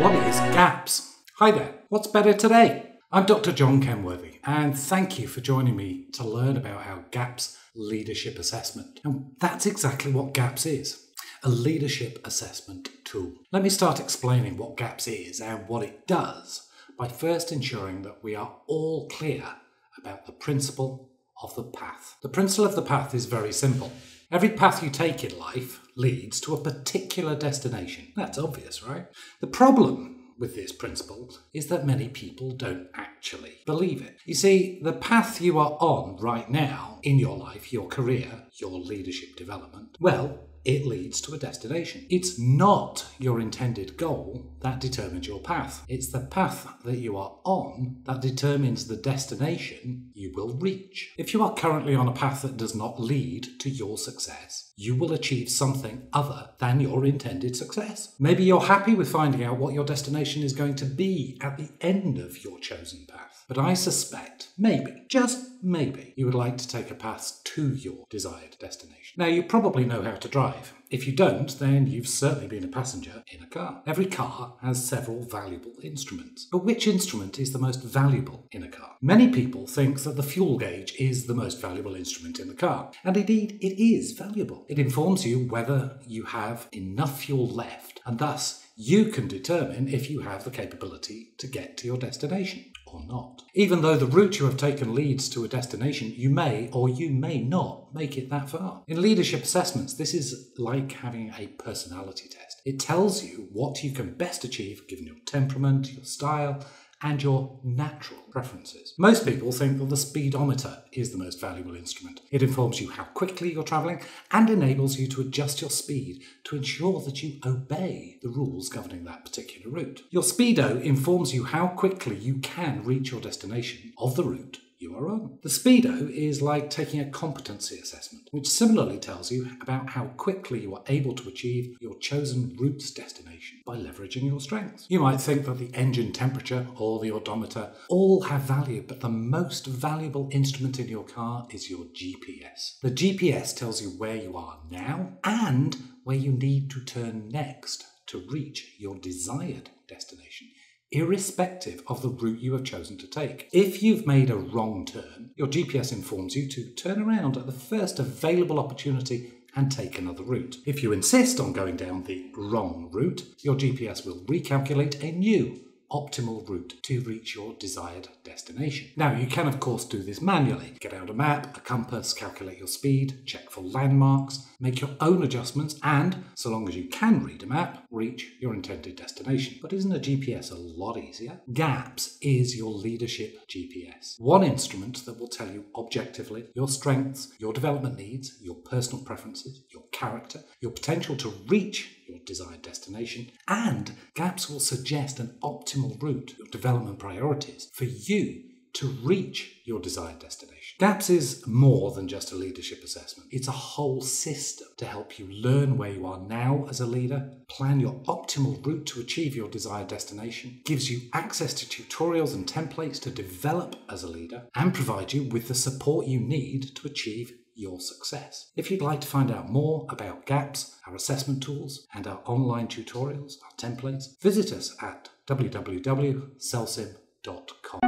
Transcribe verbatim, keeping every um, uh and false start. What is GAPPS? Hi there, what's better today? I'm Doctor John Kenworthy, and thank you for joining me to learn about our GAPPS leadership assessment. And that's exactly what GAPPS is, a leadership assessment tool. Let me start explaining what GAPPS is and what it does by first ensuring that we are all clear about the principle of the path. The principle of the path is very simple. Every path you take in life leads to a particular destination. That's obvious, right? The problem with this principle is that many people don't actually believe it. You see, the path you are on right now in your life, your career, your leadership development, well, it leads to a destination. It's not your intended goal that determines your path. It's the path that you are on that determines the destination you will reach. If you are currently on a path that does not lead to your success, you will achieve something other than your intended success. Maybe you're happy with finding out what your destination is going to be at the end of your chosen path. But I suspect, maybe, just maybe, you would like to take a path to your desired destination. Now, you probably know how to drive. If you don't, then you've certainly been a passenger in a car. Every car has several valuable instruments. But which instrument is the most valuable in a car? Many people think that the fuel gauge is the most valuable instrument in the car. And indeed, it is valuable. It informs you whether you have enough fuel left, and thus you can determine if you have the capability to get to your destination or not. Even though the route you have taken leads to a destination, you may or you may not make it that far. In leadership assessments, this is like having a personality test. It tells you what you can best achieve given your temperament, your style, and your natural preferences. Most people think that the speedometer is the most valuable instrument. It informs you how quickly you're travelling and enables you to adjust your speed to ensure that you obey the rules governing that particular route. Your speedo informs you how quickly you can reach your destination of the route you are on. The speedo is like taking a competency assessment, which similarly tells you about how quickly you are able to achieve your chosen route's destination by leveraging your strengths. You might think that the engine temperature or the odometer all have value, but the most valuable instrument in your car is your G P S. The G P S tells you where you are now and where you need to turn next to reach your desired destination, irrespective of the route you have chosen to take. If you've made a wrong turn, your G P S informs you to turn around at the first available opportunity and take another route. If you insist on going down the wrong route, your G P S will recalculate a new optimal route to reach your desired destination. Now, you can of course do this manually. Get out a map, a compass, calculate your speed, check for landmarks, make your own adjustments, and, so long as you can read a map, reach your intended destination. But isn't a G P S a lot easier? GAPPS is your leadership G P S. One instrument that will tell you objectively your strengths, your development needs, your personal preferences, your character, your potential to reach your desired destination, and GAPPS will suggest an optimal route, your development priorities, for you to reach your desired destination. GAPPS is more than just a leadership assessment. It's a whole system to help you learn where you are now as a leader, plan your optimal route to achieve your desired destination, gives you access to tutorials and templates to develop as a leader, and provide you with the support you need to achieve your success. If you'd like to find out more about GAPPS, our assessment tools, and our online tutorials, our templates, visit us at w w w dot celsim dot com.